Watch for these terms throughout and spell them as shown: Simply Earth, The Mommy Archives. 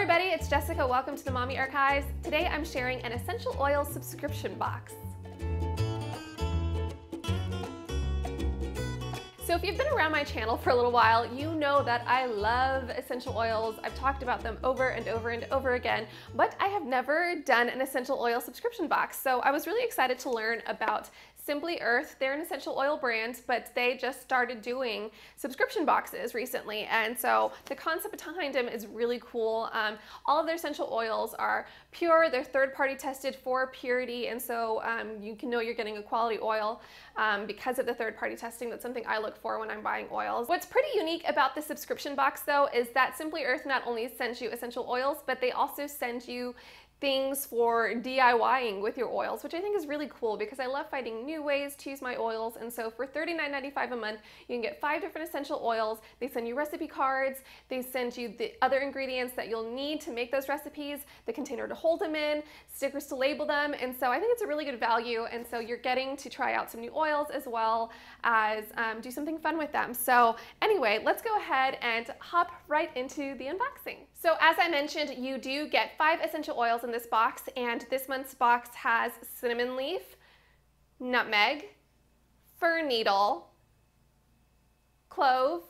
everybody, it's Jessica. Welcome to the Mommy Archives. Today I'm sharing an essential oil subscription box. So if you've been around my channel for a little while, you know that I love essential oils. I've talked about them over and over and over again, but I have never done an essential oil subscription box. So I was really excited to learn about Simply Earth. They're an essential oil brand, but they just started doing subscription boxes recently. And so the concept behind them is really cool. All of their essential oils are pure. They're third-party tested for purity. And so you can know you're getting a quality oil because of the third-party testing. That's something I look for when I'm buying oils. What's pretty unique about the subscription box, though, is that Simply Earth not only sends you essential oils, but they also send you things for DIYing with your oils, which I think is really cool because I love finding new ways to use my oils. And so for $39.95 a month, you can get 5 different essential oils. They send you recipe cards. They send you the other ingredients that you'll need to make those recipes, the container to hold them in, stickers to label them. And so I think it's a really good value. And so you're getting to try out some new oils as well as do something fun with them. So anyway, let's go ahead and hop right into the unboxing. So as I mentioned, you do get 5 essential oils in this box, and this month's box has cinnamon leaf, nutmeg, fir needle, clove,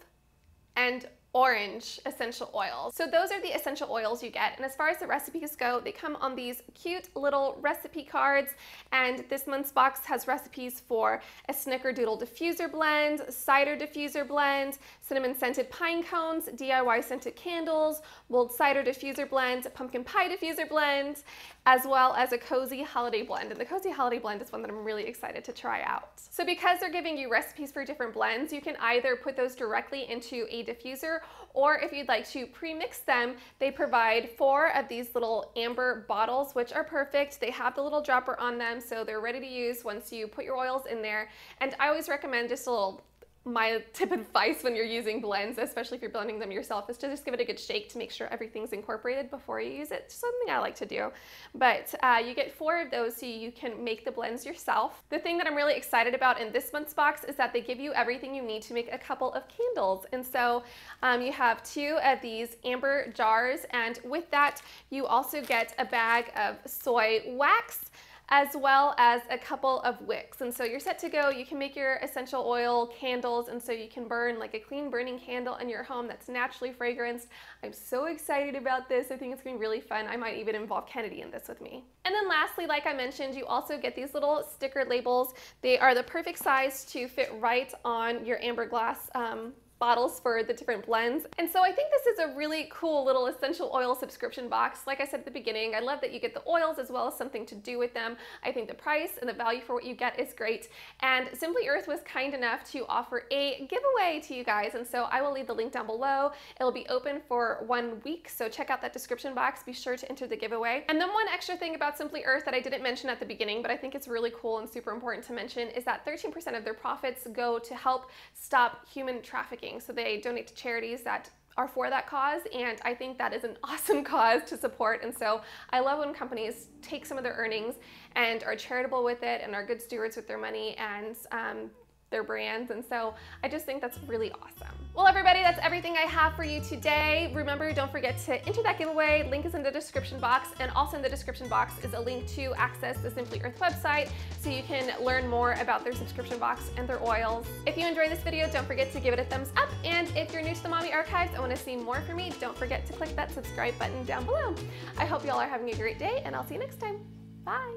and orange essential oils. So those are the essential oils you get. And as far as the recipes go, they come on these cute little recipe cards. And this month's box has recipes for a snickerdoodle diffuser blend, cider diffuser blend, cinnamon scented pine cones, DIY scented candles, mulled cider diffuser blend, pumpkin pie diffuser blend, as well as a cozy holiday blend. And the cozy holiday blend is one that I'm really excited to try out. So because they're giving you recipes for different blends, you can either put those directly into a diffuser, or if you'd like to pre-mix them, they provide 4 of these little amber bottles, which are perfect. They have the little dropper on them, so they're ready to use once you put your oils in there. And I always recommend just a little, my tip advice when you're using blends, especially if you're blending them yourself, is to just give it a good shake to make sure everything's incorporated before you use it. It's something I like to do. But you get 4 of those so you can make the blends yourself. The thing that I'm really excited about in this month's box is that they give you everything you need to make a couple of candles. And so you have 2 of these amber jars, and with that you also get a bag of soy wax, as well as a couple of wicks. And so you're set to go. You can make your essential oil candles, and so you can burn like a clean burning candle in your home that's naturally fragranced. I'm so excited about this. I think it's gonna be really fun. I might even involve Kennedy in this with me. And then lastly, like I mentioned, you also get these little sticker labels. They are the perfect size to fit right on your amber glass bottles for the different blends. And so I think this is a really cool little essential oil subscription box. Like I said at the beginning, I love that you get the oils as well as something to do with them. I think the price and the value for what you get is great. And Simply Earth was kind enough to offer a giveaway to you guys. And so I will leave the link down below. It'll be open for 1 week. So check out that description box. Be sure to enter the giveaway. And then one extra thing about Simply Earth that I didn't mention at the beginning, but I think it's really cool and super important to mention, is that 13% of their profits go to help stop human trafficking. So they donate to charities that are for that cause, and I think that is an awesome cause to support. And so I love when companies take some of their earnings and are charitable with it and are good stewards with their money and their brands. And so I just think that's really awesome. Well, everybody, that's everything I have for you today. Remember, don't forget to enter that giveaway. Link is in the description box, and also in the description box is a link to access the Simply Earth website so you can learn more about their subscription box and their oils. If you enjoyed this video, don't forget to give it a thumbs up. And if you're new to the Mommy Archives and want to see more from me, don't forget to click that subscribe button down below. I hope y'all are having a great day, and I'll see you next time. Bye.